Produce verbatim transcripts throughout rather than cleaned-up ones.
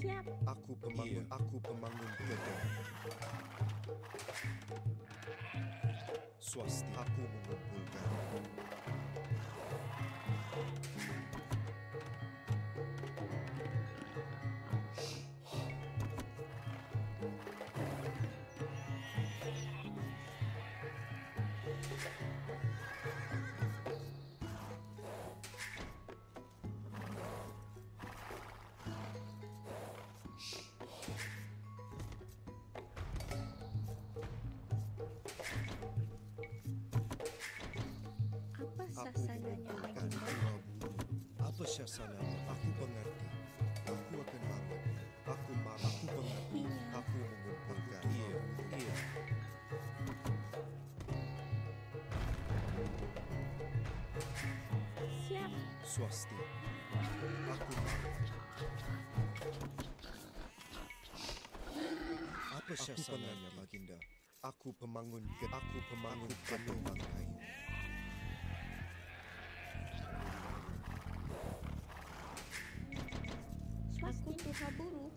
siap. Aku pembangun, iya. aku pembangun negeri. Swasti, aku mengumpulkan. Sana, aku mengerti. Aku akan bangun. Aku marah. Aku mengerti. Aku mengumpulkan. Iya, iya. Siap. Swasti. Aku marah. Apa sasarannya, Baginda? Aku pembangun. Aku pembangun gedung bangkai. Aku Tuha Buru.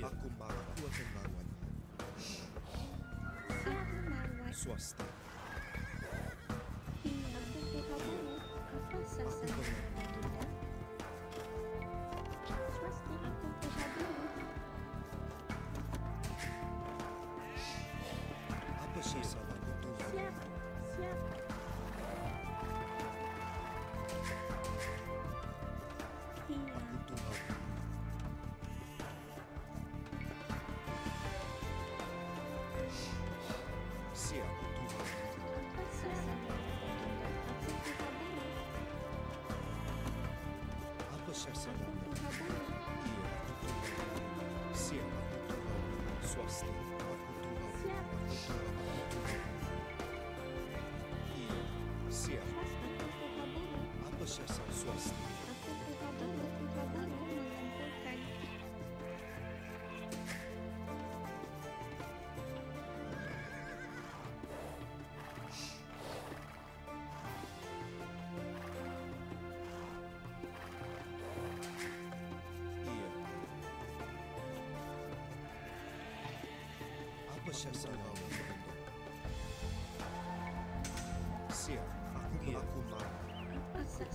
Aku marah, aku akan melawan. Swasta. Apa sih salah itu? Siap, siap. Aku Tuhan. Siap, aku pelaku marah. Aku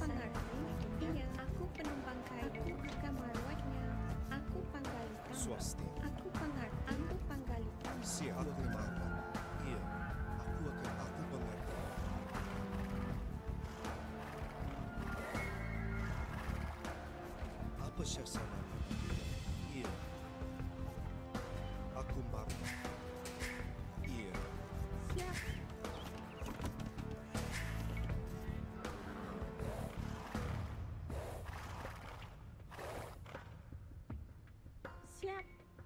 pengarang, iya, aku penumpang kayu, aku akan merawatnya. Aku panggalitan. Swasti. Aku pengarang, aku panggalitan. Siap, aku marah. Iya, aku akan aku mengerti. Apa sasarannya? Iya, aku marah.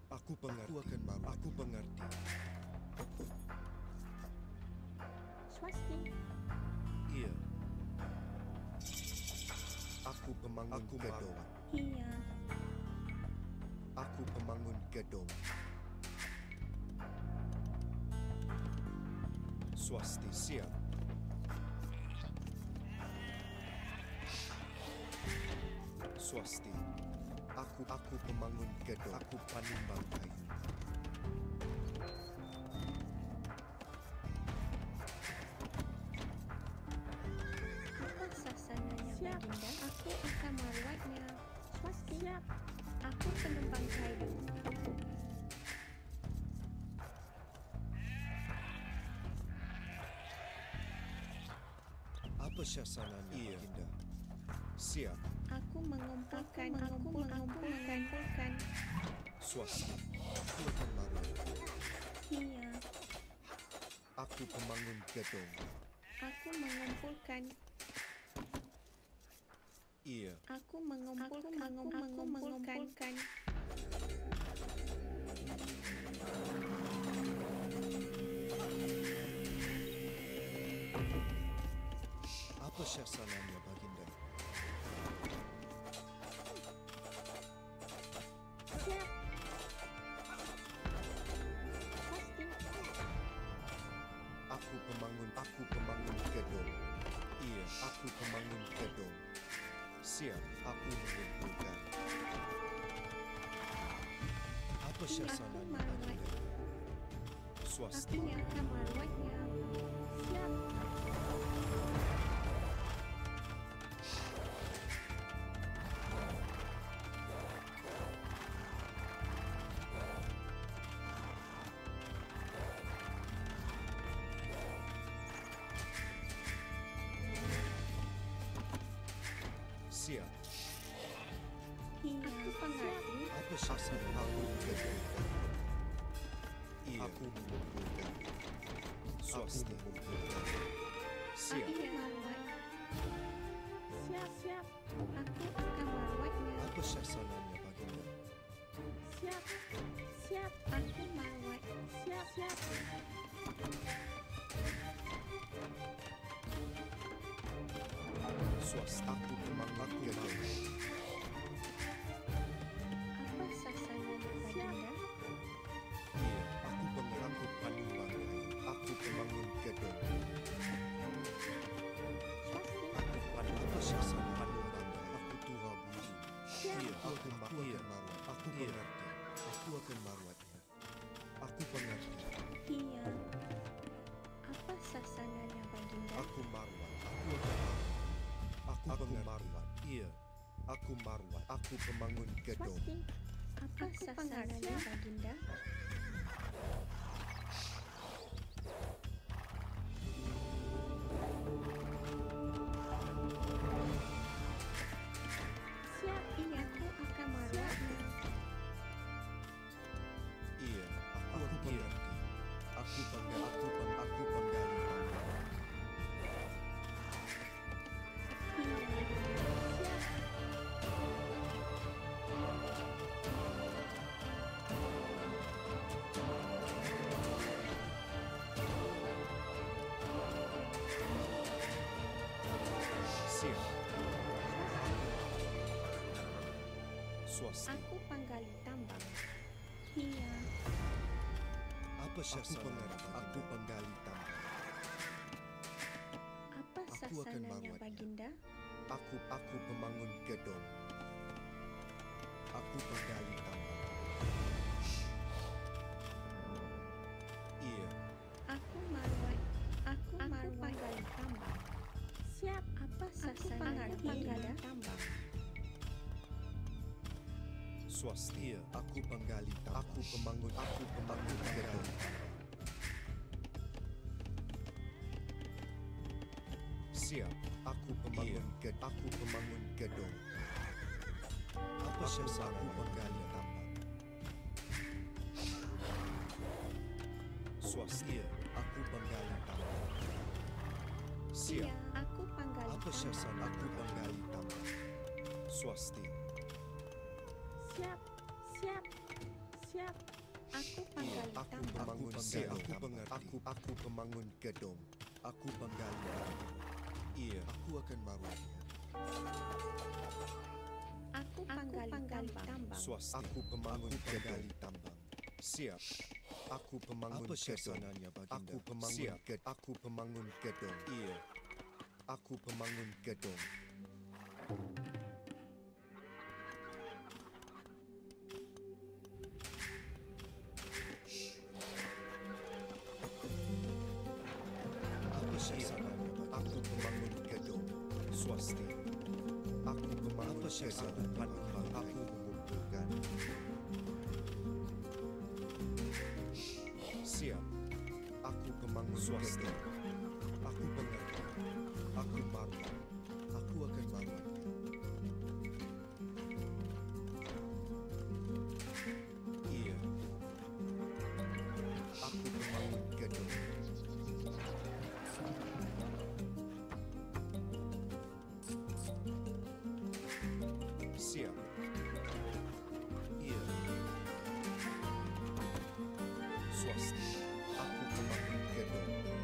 Aku pengerti. Aku akan marah. Aku pengerti. Swasti. Iya. Aku pembangun aku gedung. Iya. Aku pembangun gedung. Swasti. Siap. swasti. Aku aku pembangun gedung, aku panimbang kayu. Apa sasananya baginda? Aku akan merawatnya. Swasti. Siap. Aku penumpang kayu. Apa sasananya iya. Baginda? Siap. Aku mengumpulkan, aku mengumpulkan, bukan. Swasti, bukan marah. Iya. Aku pembangun gedung. Aku mengumpulkan. Iya. Aku mengumpulkan, aku mengumpulkan. Apa sasarannya baginda? Aku pembangun, aku pembangun gedung. Iya, aku pembangun gedung. Siap, aku mengumpulkan. Apa sasarannya baginda? Swasti. Aku akan merawatnya. Siap. Siap. Aku pengerti. Apa sasaran aku mengumpulkan? Iya. Aku mengumpulkan. Swasti. Siap. Siap, siap. Aku akan merawatnya. Apa sasarannya baginda? Siap, siap. Aku merawat. Siap, siap. Swasti, aku membangun gedung. Apa sasarannya baginda? Iya, aku pengangkut panimbang. Aku membangun gedung. Swasti, aku panimbang sasaran panimbang. Aku tuha bumi. Iya, aku akan merawat. Aku pengerti. Aku akan merawatnya. Aku pengerti. Iya. Apa sasarannya baginda? Aku merawat. Aku akan. Aku, aku marwat. Iya. Aku marwat. Aku pembangun gedung. Swasti. Apa sasarannya baginda? Siap. Iya. Aku akan marwatnya. Iya. Aku mengerti. Aku penggal. Aku peng. Aku penggal. Swasti. Aku penggali tambang. Iya. Apa sasarannya? Aku penggali tambang. Apa sasarannya baginda? Aku aku membangun gedung. Aku penggali tambang. Iya. Aku marwat. Aku marwat penggali tambang. Siap. Apa sasarannya baginda? Tambang. Swasti, aku penggali, aku pembangun, aku pembangun gedung. Siap, aku pembangun gedung, aku pembangun gedung. Apa sasaran aku penggali tambang? Swasti, aku penggali tambang. Siap, aku penggali. Apa sasaran aku penggali tambang? Swasti. Siap, siap, siap. Aku penggali tambang. Aku penggali. Aku pengerti. Aku aku pembangun gedung. Aku penggali. Iya. Aku akan merawatnya. Aku penggali tambang. Swasti. Aku pembangun penggali tambang. Siap. Aku pembangun gedung. Aku pembangun gedung. Aku pembangun gedung. Iya. Aku pembangun gedung. swasti. Aku membantu sesama dan aku membutuhkan. Siap. Aku kemang swasti. Aku mengerti. Aku bangun. Aku akan bangun. Iya. Aku membangun gedung. Siap. Iya. Swasti. Aku membangun gedung. Aku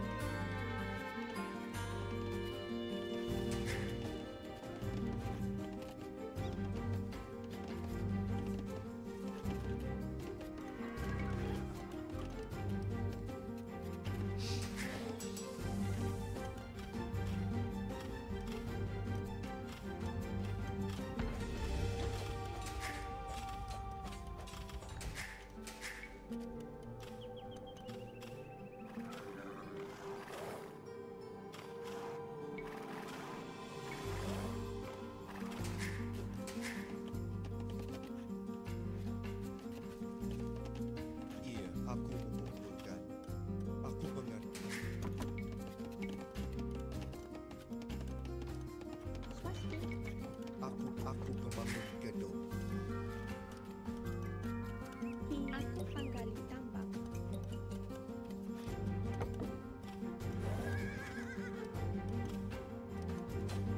membangun gedung. Aku penggali tambang.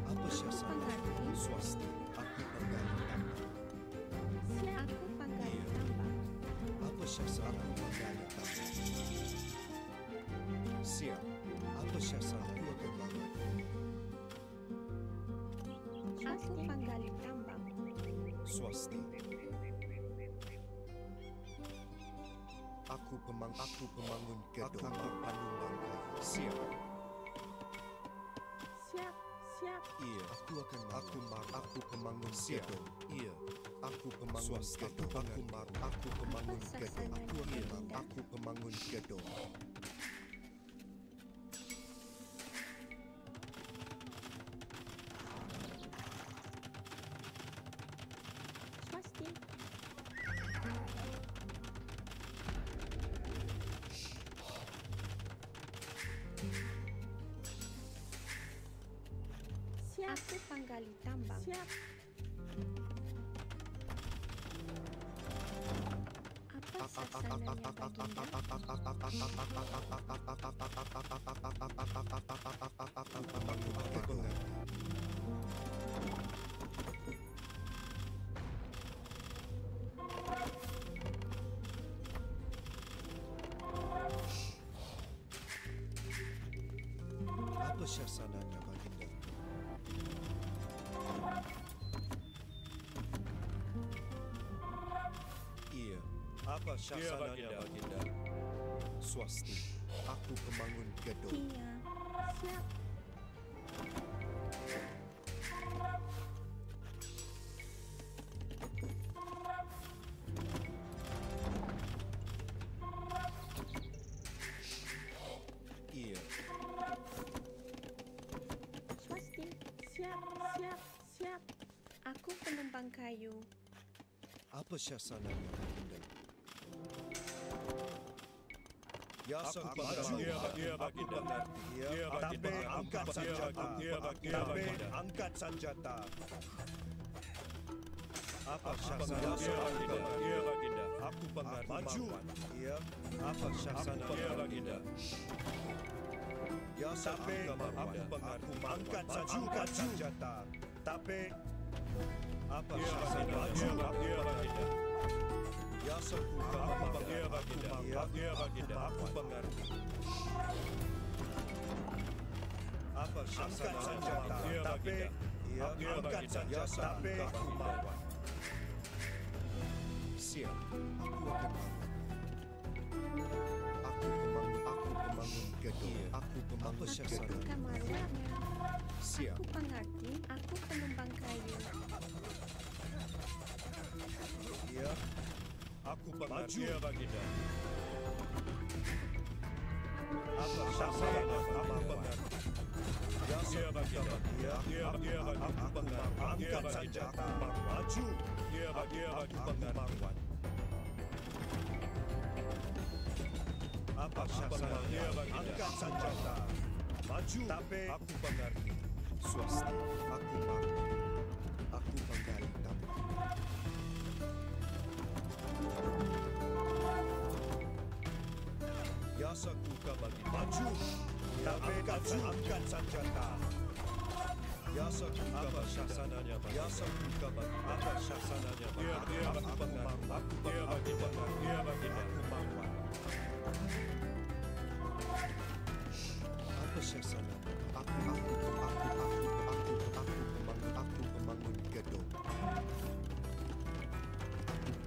Apa syasana? Swasti. Aku penggali tambang. Siap. Aku penggali tambang. Apa syasana? Aku penggali tambang. Siap. Apa syasana? Aku akan bangun. Aku penggali tambang. Swasti. Aku pemang aku pembangun gedung. Aku panumbang. Siap. Siap, siap. Iya, aku akan aku mar aku pembangun gedung. Iya, aku pembangun gedung. Aku mar aku pembangun gedung. Aku akan aku pembangun gedung. Aku penggali tambang. Siap. Apa sasarannya baginya? Apa sasarannya baginya? Iya, apa syasana baginda? Swasti, aku membangun gedung. Iya, siap. Iya. Swasti, siap, siap, siap. Aku penumpang kayu. Apa syasana baginda? Ya aku mengerti. Tapi angkat senjata. Tapi angkat senjata. Apa syasana baginda? Aku mengerti. Maju. Apa syasana baginda? Ya sampai aku angkat senjata. Tapi apa syasana baginda? Ya sempurna baginda. Ya baginda. Aku mengerti. Apa syasana baginda? Tapi angkat senjata. Tapi aku melawan. Siap. Aku akan melawan. Aku membangun. Aku membangun gedung. Aku membangun gedung. Siap. Aku mengerti. Aku penumpang kayu. Iya, aku pengerti baginda. Apa syasana? Aku pengerti. Angkat senjata, maju. Apa sasaran? Angkat senjata, maju. Tapi aku mengerti. Swasta, aku mengerti. Aku mengerti. Biasa kuka bagi maju. Tapi aku angkat senjata. Biasa apa sasarannya? Biasa kuka bagi apa sasarannya? Dia dia aku mengerti. Aku mengerti. Dia bagi aku mengerti. Apa sesana? Aku aku aku aku aku aku pembangun aku pembangun gedung. Aku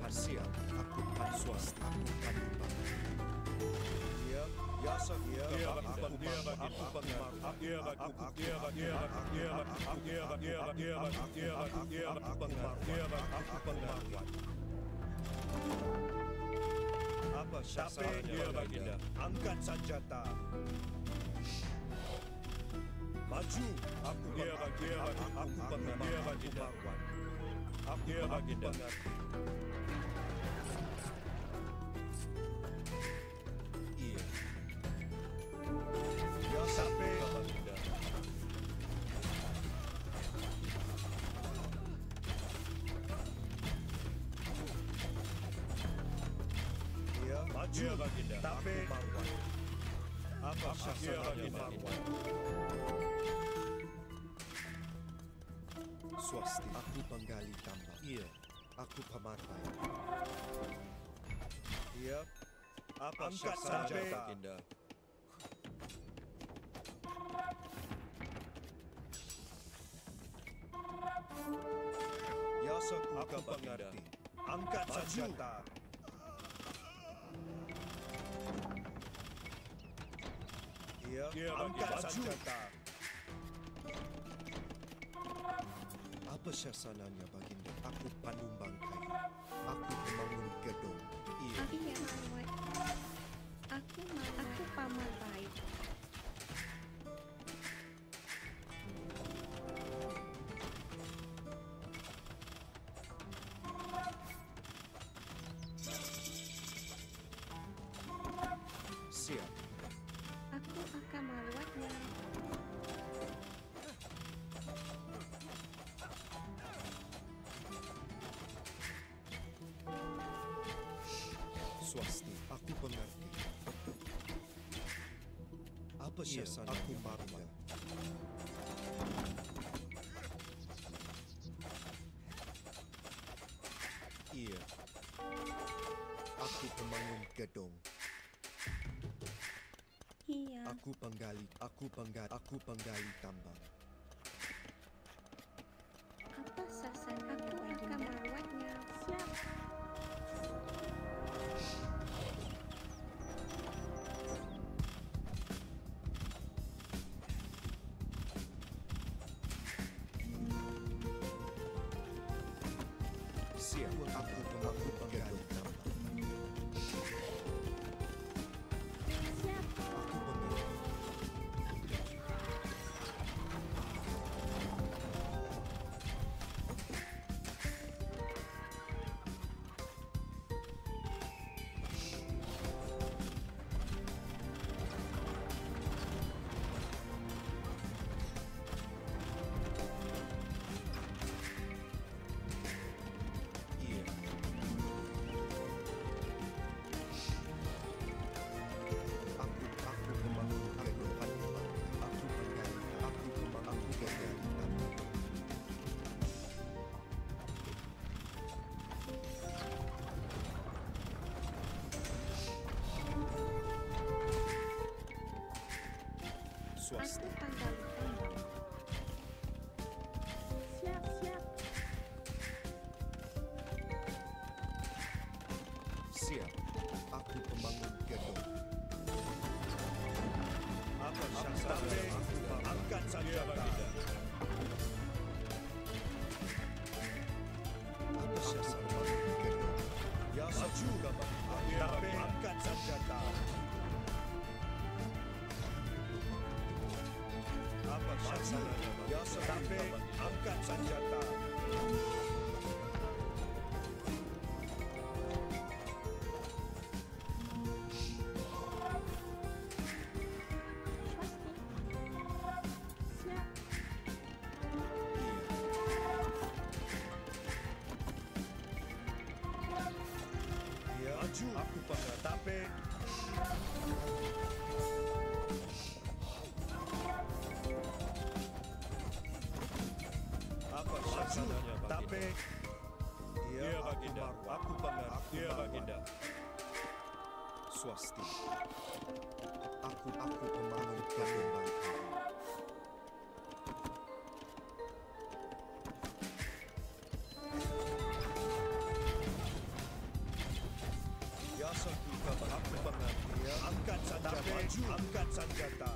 parsial, aku parsuas, aku pembangun. Dia, dia sedia, aku pembangun, aku pembangun, dia aku dia dia dia aku dia dia dia dia dia aku pembangun, dia aku pembangun. Apa sasarannya baginda? Angkat senjata. Maju. Aku dia baginda. Aku baginda baginda. Aku dia baginda. Iya. Ya sampai baginda. Maju, tapi apa sasarannya baginda? Swasti, aku penggali tambang. Iya, aku pematai. Iya, apa sasarannya baginda? Ya seku kepengerti. Angkat senjata. Angkat senjata. Apa sasarannya baginda? Aku panumbang kayu. Aku membangun gedung. Iya. Aku aku paman baik. Iya, aku marah. Iya, aku pembangun gedung. Iya. Aku penggali, aku penggali, aku penggali tambang. Apa sasaran aku akan merawatnya? Siap. P D I P angkat senjata. Aku pakai tape. Apa sasarannya, tape? Dia baginda. Aku pamer. Dia baginda. Swasti. Aku aku pembangun kembang. Angkat senjata, angkat senjata.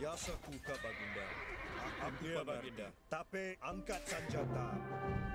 Yasa kuka baginda, aku baginda. Tapi angkat senjata.